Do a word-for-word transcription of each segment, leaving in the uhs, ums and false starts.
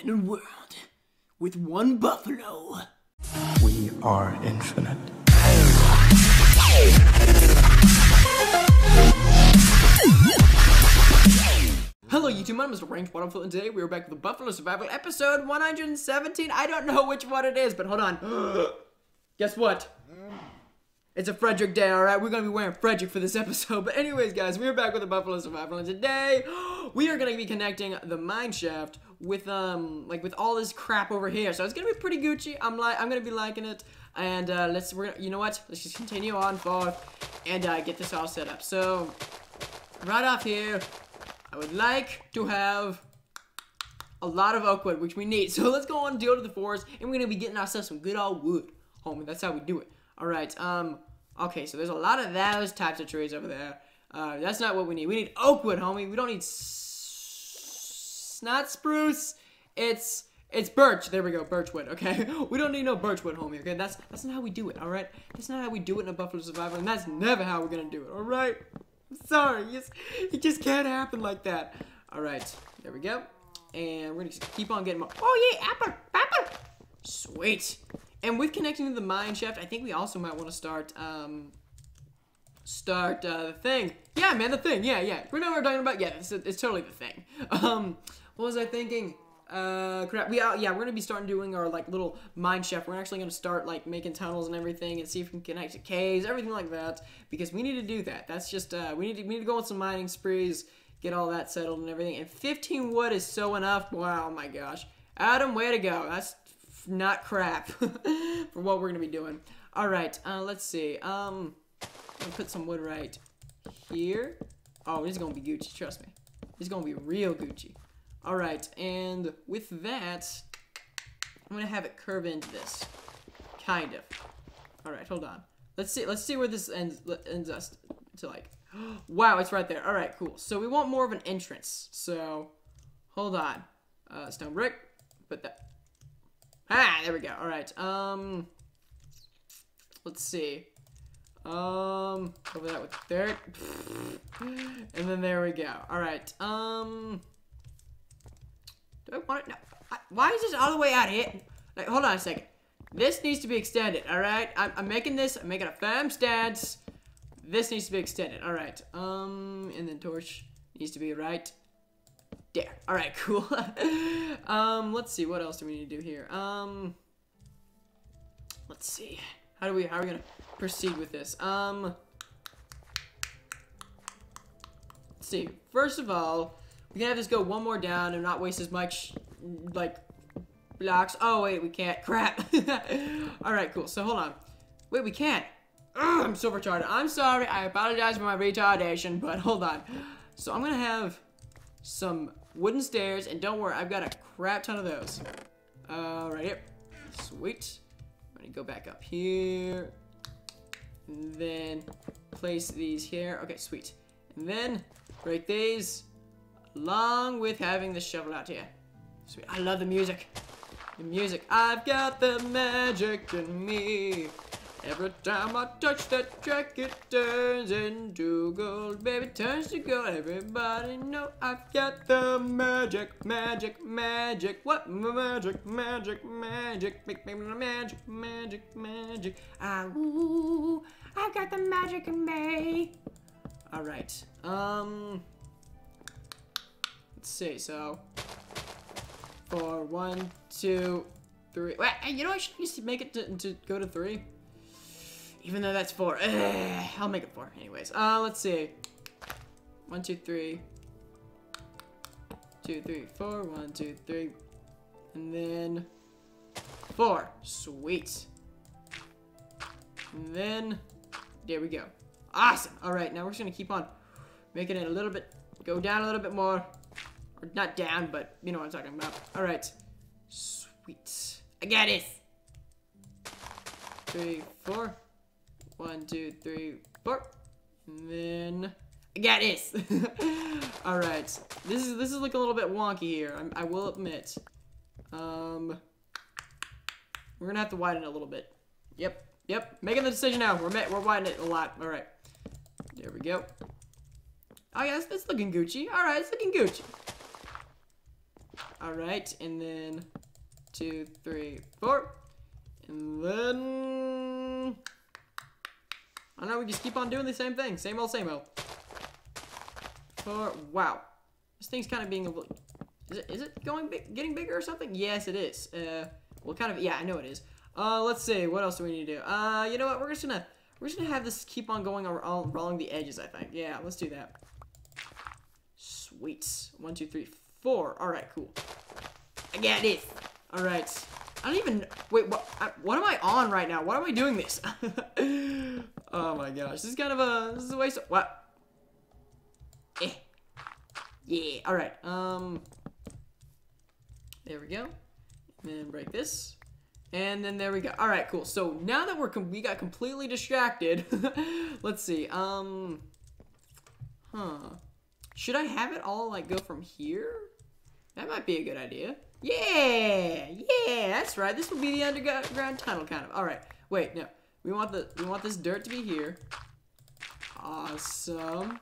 in a world with one buffalo. We are infinite. Hello YouTube, my name is Deranged Waterbuffalo, and today we are back with the Buffalo Survival episode one hundred seventeen. I don't know which one it is, but hold on. Guess what? It's a Frederick day, alright? We're gonna be wearing Frederick for this episode. But anyways, guys, we're back with the Buffalo Survival, and today we are gonna be connecting the mineshaft with um like with all this crap over here. So it's gonna be pretty Gucci. I'm like I'm gonna be liking it. And uh let's we're gonna, you know what? Let's just continue on forth and uh get this all set up. So right off here, I would like to have a lot of oak wood, which we need. So let's go on and deal to the forest, and we're gonna be getting ourselves some good old wood. Homie, that's how we do it. Alright, um, okay, so there's a lot of those types of trees over there. Uh, that's not what we need. We need oak wood, homie. We don't need... S not spruce. It's... It's birch. There we go. Birch wood, okay? We don't need no birch wood, homie, okay? That's that's not how we do it, alright? That's not how we do it in a Buffalo Survival, and that's never how we're gonna do it, alright? I'm sorry. It's, it just can't happen like that. Alright, there we go. And we're gonna just keep on getting more... Oh, yeah! Apple! Apple! Sweet! And with connecting to the mine shaft, I think we also might want to start, um, start, uh, the thing. Yeah, man, the thing. Yeah, yeah. We know what we're talking about. Yeah, it's, it's totally the thing. Um, what was I thinking? Uh, crap. We, uh, yeah, we're going to be starting doing our, like, little mine shaft. We're actually going to start, like, making tunnels and everything and see if we can connect to caves, everything like that, because we need to do that. That's just, uh, we need to, we need to go on some mining sprees, get all that settled and everything. And fifteen wood is so enough. Wow, my gosh. Adam, way to go. That's not crap for what we're gonna be doing. All right, uh, let's see. Um, I'm gonna put some wood right here. Oh, this is gonna be Gucci. Trust me, it's gonna be real Gucci. All right, and with that, I'm gonna have it curve into this, kind of. All right, hold on. Let's see. Let's see where this ends. Ends us to like. Wow, it's right there. All right, cool. So we want more of an entrance. So, hold on. Uh, stone brick. Put that. Ah, there we go. All right. Um, let's see. Um, cover that with dirt, and then there we go. All right. Um, do I want it? No. I, why is this all the way out here? Like, hold on a second. This needs to be extended. All right. I'm, I'm making this. I'm making a firm stance. This needs to be extended. All right. Um, and then torch needs to be right there. All right, cool. um, let's see. What else do we need to do here? Um, let's see. How do we? How are we gonna proceed with this? Um, let's see. First of all, we can have this go one more down and not waste as much like blocks. Oh wait, we can't. Crap. All right, cool. So hold on. Wait, we can't. Ugh, I'm so retarded. I'm sorry. I apologize for my retardation, but hold on. So I'm gonna have some wooden stairs, and don't worry, I've got a crap ton of those. Uh, right here. Sweet. I'm gonna go back up here. And then place these here. Okay, sweet. And then break these, along with having the shovel out here. Sweet. I love the music. The music. I've got the magic in me. Every time I touch that track, it turns into gold. Baby, turns to gold. Everybody know I've got the magic, magic, magic. What magic, magic, magic. Make me magic, magic, magic. Ah, ooh, I've got the magic in me. All right. Um, let's see. So, four, one, two, three. Wait, you know I should used to make it to, to go to three. Even though that's four. Ugh, I'll make it four. Anyways, uh, let's see. One, two, three. Two, three, four. One, two, three. And then four. Sweet. And then, there we go. Awesome. All right, now we're just going to keep on making it a little bit, go down a little bit more. Or not down, but you know what I'm talking about. All right. Sweet. I got it. Three, four. One, two, three, four, and then I got this. All right, this is this is like a little bit wonky here. I'm, I will admit. Um, we're gonna have to widen it a little bit. Yep, yep. Making the decision now. We're we're widening it a lot. All right, there we go. Oh yeah, it's, it's looking Gucci. All right, it's looking Gucci. Alright, and then two, three, four. And then... I don't know, we just keep on doing the same thing. Same old, same old. Four. Wow. This thing's kind of being a little... Is it, is it going big, getting bigger or something? Yes, it is. Uh, well, kind of... Yeah, I know it is. Uh, let's see. What else do we need to do? Uh, you know what? We're just gonna... We're just gonna have this keep on going along the edges, I think. Yeah, let's do that. Sweet. One, two, three, four. Alright, cool. I got this. Alright. I don't even... Wait, what I, What am I on right now? Why am I doing this? Oh my gosh. This is kind of a... This is a waste of... What? Eh. Yeah. Alright. Um... There we go. And then break this. And then there we go. All right, cool. So now that we're com we got completely distracted, let's see. Um, huh? Should I have it all like go from here? That might be a good idea. Yeah, yeah, that's right. This will be the underground tunnel, kind of. All right. Wait, no. We want the we want this dirt to be here. Awesome.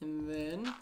And then.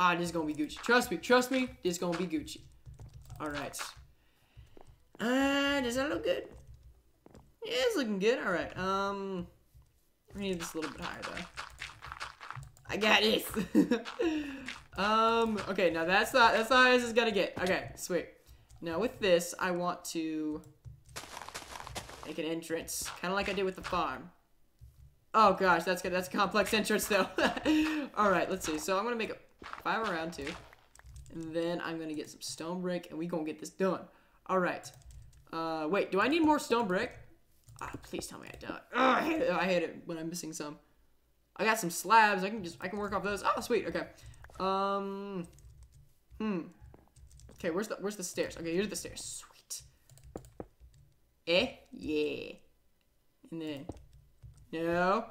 Ah, this is gonna be Gucci. Trust me. Trust me. This is gonna be Gucci. Alright. Uh, does that look good? Yeah, it's looking good. Alright. Um, we need this a little bit higher, though. I got this! um, okay, now that's the, that's the highest it's gonna get. Okay, sweet. Now with this, I want to make an entrance. Kind of like I did with the farm. Oh gosh, that's good. That's a complex entrance, though. Alright, let's see. So I'm gonna make a five around two. And then I'm going to get some stone brick, and we're going to get this done. All right. Uh, wait, do I need more stone brick? Ah, please tell me I don't. Oh, I hate it. I hate it when I'm missing some. I got some slabs. I can just, I can work off those. Oh, sweet. Okay. Um, hmm. Okay, where's the, where's the stairs? Okay, here's the stairs. Sweet. Eh? Yeah. And then, no.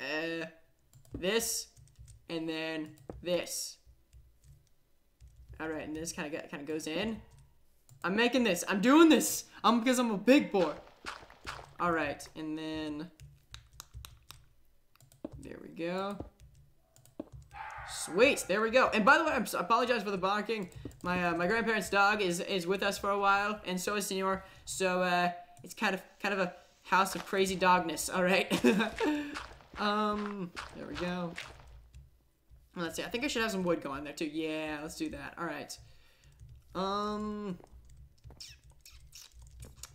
Uh, this. And then this. Alright, and this kind of kind of goes in. I'm making this. I'm doing this. I'm because I'm a big boy. Alright, and then there we go. Sweet. There we go. And by the way, I'm, I apologize for the barking. My uh, my grandparents' dog is is with us for a while, and so is Senor. So uh, it's kind of kind of a house of crazy dogness. All right. um. There we go. Let's see. I think I should have some wood going there too. Yeah, let's do that. All right. Um.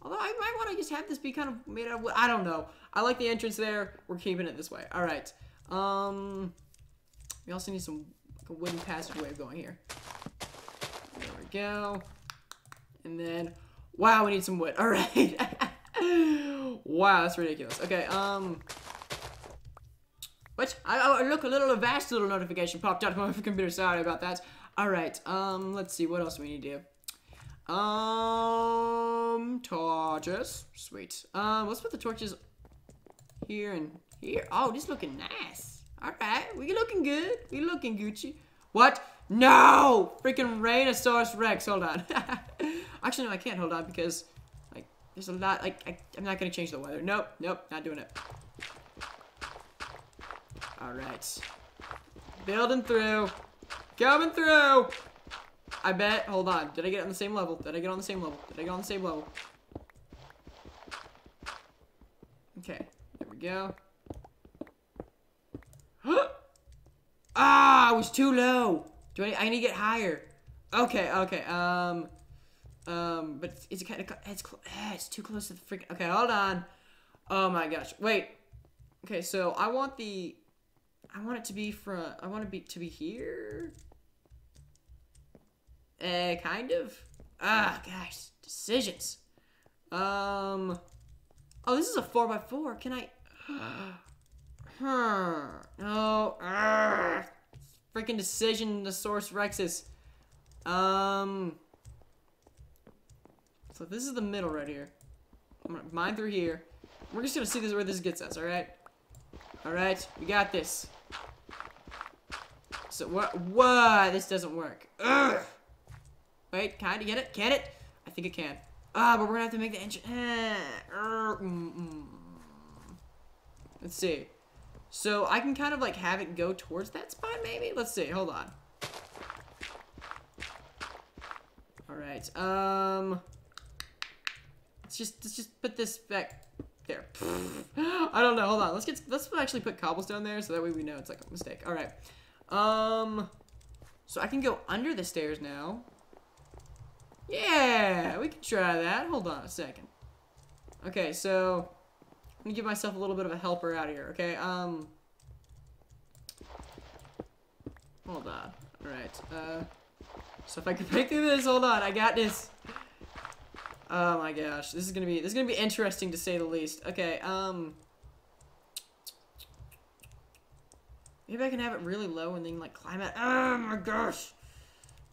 Although I might want to just have this be kind of made out of wood. I don't know. I like the entrance there. We're keeping it this way. All right. Um. We also need some like a wooden passageway going here. There we go. And then, wow, we need some wood. All right. Wow, that's ridiculous. Okay. Um. What? I, I look, a little, a vast little notification popped out on my computer. Sorry about that. All right. Um, let's see. What else do we need to do? Um, torches. Sweet. Um, let's put the torches here and here. Oh, this is looking nice. All right. We're looking good. We're looking Gucci. What? No! Freaking Rainosaurus Rex. Hold on. Actually, no, I can't hold on because, like, there's a lot. Like, I, I'm not going to change the weather. Nope. Nope. Not doing it. All right, building through, coming through. I bet. Hold on. Did I get on the same level? Did I get on the same level? Did I get on the same level? Okay. There we go. Ah, I was too low. Do I? I need to get higher. Okay. Okay. Um. Um. But it's kind of it's it's too close to the freaking. Okay. Hold on. Oh my gosh. Wait. Okay. So I want the. I want it to be from. I want it be to be here. Eh, uh, kind of. Ah, gosh, decisions. Um. Oh, this is a four by four. Can I? Huh. No. Uh, freaking decision. The source Rexes. Um. So this is the middle right here. I'm gonna mine through here. We're just gonna see this where this gets us. All right. All right. We got this. So what? What? This doesn't work. Ugh. Wait, can I get it? Can it? I think it can. Ah, oh, but we're gonna have to make the engine. Let's see. So I can kind of like have it go towards that spot maybe? Let's see. Hold on. Alright. Um, let's just let's just put this back there. I don't know. Hold on. Let's get let's actually put cobblestone there so that way we know it's like a mistake. Alright. Um so I can go under the stairs now. Yeah, we can try that. Hold on a second. Okay, so I'm gonna give myself a little bit of a helper out here, okay? Um Hold on. Alright. Uh so if I can break through this, hold on, I got this. Oh my gosh, this is gonna be this is gonna be interesting to say the least. Okay, um maybe I can have it really low and then like climb out. Oh my gosh.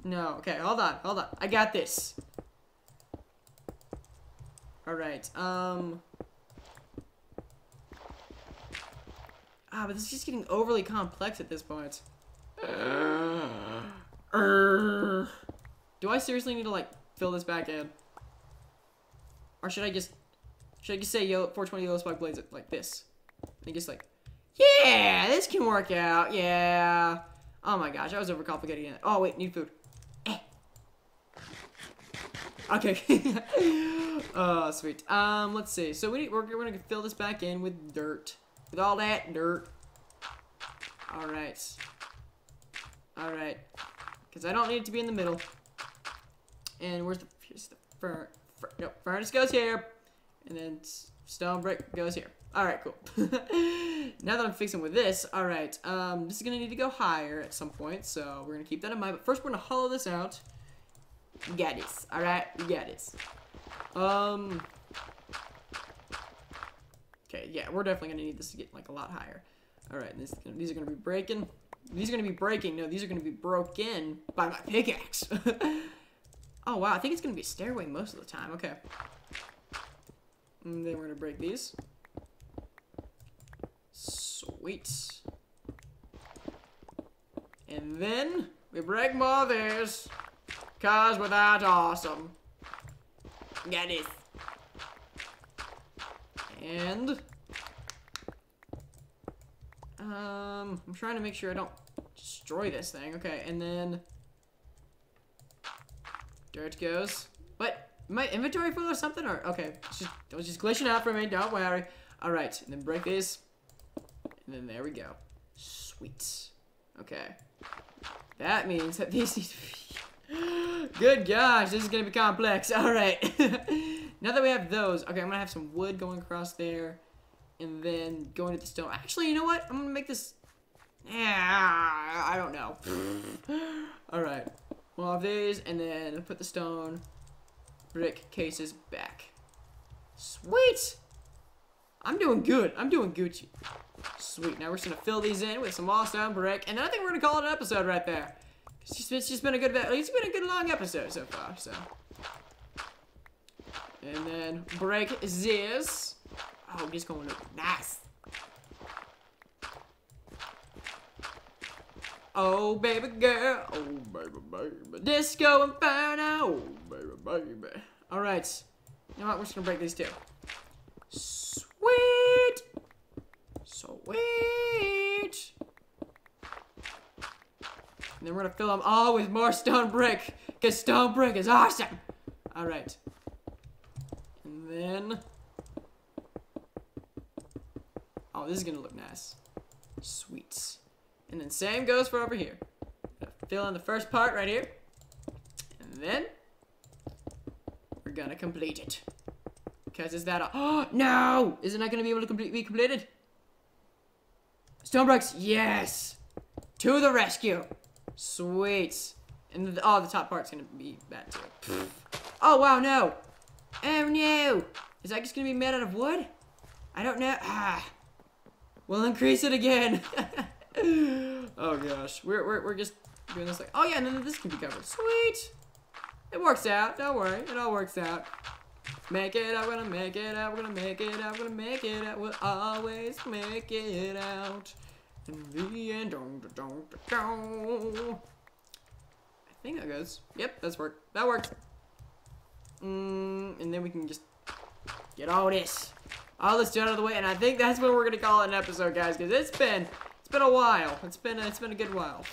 No, okay, hold on, hold on. I got this. Alright, um ah, but this is just getting overly complex at this point. Uh, uh, do I seriously need to like fill this back in? Or should I just should I just say yo four twenty yellow spike blades like this? And just like, yeah, this can work out, yeah. Oh my gosh, I was overcomplicating it. Oh wait, need food. Eh. Okay. Oh sweet. Um, let's see. So we need, we're gonna fill this back in with dirt. With all that dirt. Alright. Alright. Because I don't need it to be in the middle. And where's the... Here's the fur, fur, no, furnace goes here. And then stone brick goes here. Alright, cool. Now that I'm fixing with this, alright. Um, this is going to need to go higher at some point. So we're going to keep that in mind. But first we're going to hollow this out. We got this. Alright, we got this. Um... Okay, yeah, we're definitely gonna need this to get like a lot higher. All right, this, these are gonna be breaking. These are gonna be breaking. No, these are gonna be broken by my pickaxe. Oh wow, I think it's gonna be a stairway most of the time. Okay. And then we're gonna break these. Sweet. And then we break more of these, cause we're that awesome. Got it. And, um, I'm trying to make sure I don't destroy this thing. Okay, and then dirt goes. What? My inventory full or something? Or okay, it's just, it was just glitching out for me. Don't worry. All right, and then break this. And then there we go. Sweet. Okay. That means that these need to be... Good gosh, this is gonna be complex. All right. Now that we have those, okay, I'm gonna have some wood going across there, and then going to the stone. Actually, you know what? I'm gonna make this. Yeah, I don't know. All right, well, I'll have these, and then put the stone brick cases back. Sweet. I'm doing good. I'm doing Gucci. Sweet. Now we're just gonna fill these in with some all stone brick, and I think we're gonna call it an episode right there. It's just, it's just been a good, it's been a good long episode so far. So. And then break this. Oh, I'm just going to nice. Oh, baby girl. Oh, baby, baby. Disco Inferno. Oh, baby, baby. All right. You know what? We're just going to break these two. Sweet. Sweet. And then we're going to fill them all with more stone brick. Because stone brick is awesome. All right. Then, oh, this is gonna look nice. Sweet. And then same goes for over here. Fill in the first part right here, and then we're gonna complete it. Cause is that a oh no? Is it not gonna be able to complete be completed? Stone bricks, yes. To the rescue. Sweet. And the, oh, the top part's gonna be bad too. Oh wow, no. Oh no! Is that just gonna be made out of wood? I don't know. Ah, we'll increase it again. Oh gosh, we're, we're we're just doing this like. Oh yeah, and then this can be covered. Sweet. It works out. Don't worry, it all works out. Make it out. We're gonna make it out. We're gonna make it out. We're gonna make it out. We'll always make it out. In the end, don't don't don't. I think that goes. Yep, that's work. That works. Mm, and then we can just get all this all this junk out of the way, and I think that's when we're gonna call it an episode, guys, because it's been it's been a while. It's been it's been a good while.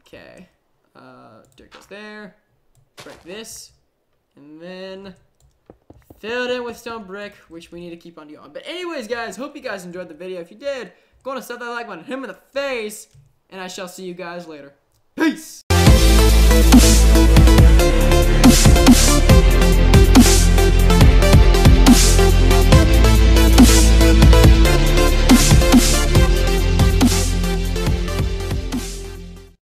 Okay. Uh, dirt goes there. Break this, and then fill it in with stone brick, which we need to keep on going. But anyways, guys, hope you guys enjoyed the video. If you did, go on and set that like button, hit him in the face, and I shall see you guys later. Peace.